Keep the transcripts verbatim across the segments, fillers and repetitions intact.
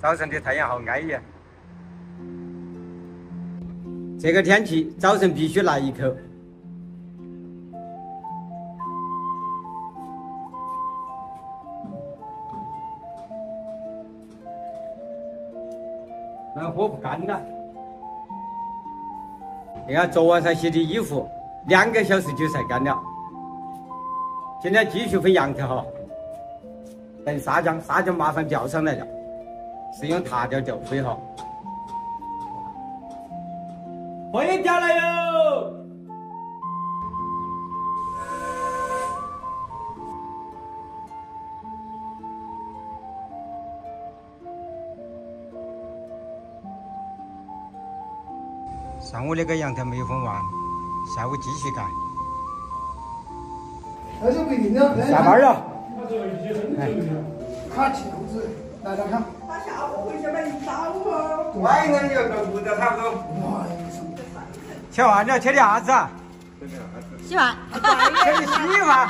早晨的太阳好安逸啊！这个天气，早晨必须来一口。 俺活不干了！你看昨晚上洗的衣服，两个小时就晒干了。今天继续分羊头哈，等沙姜，沙姜马上钓上来了，是用塔吊钓飞哈。我也钓了哟！上午那个羊头没分完，下午继续干。下班了。看起工资，大家看。他下午回去买一刀哦。晚一点就到五点差不多。吃完了，吃的啥子啊？洗碗。吃的洗碗。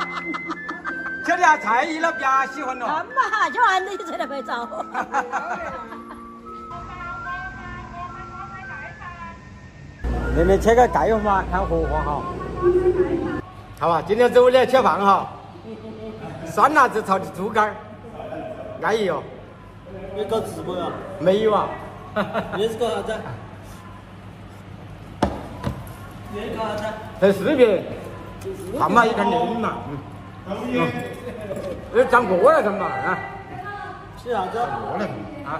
吃的菜一老表喜欢了。干嘛？吃完了就在那拍照。 妹妹切个盖油嘛，看火候哈。好吧，今天中午来吃饭哈。酸辣子炒的猪肝儿，安逸哟。你搞直播呀？没有啊。你是搞啥子？你搞啥子？拍视频。看嘛，一看电影嘛。嗯。你长哥来干嘛啊？是啥子？我来啊。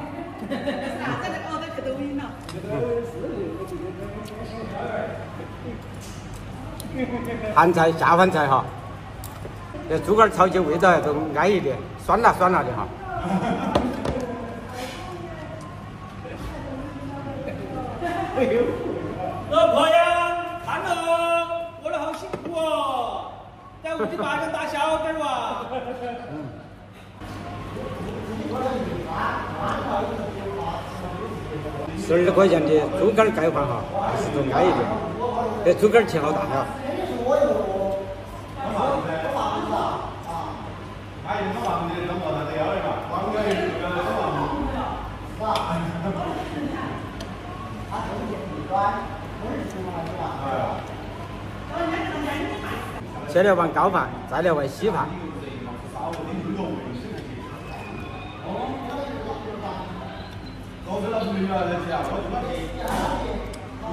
啥子？哦，那个抖音了。 咸菜、下饭菜哈，这猪肝炒起味道都安逸的，酸辣酸辣的哈。老婆呀，看喽，我都好辛苦哦，在屋里把人打小点哇。十二块钱的猪肝盖饭哈，还是都安逸的。 这猪肝儿切好大呀！先来碗高饭，再来碗稀饭。嗯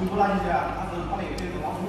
我不拉你去，他是他那个就是拉不。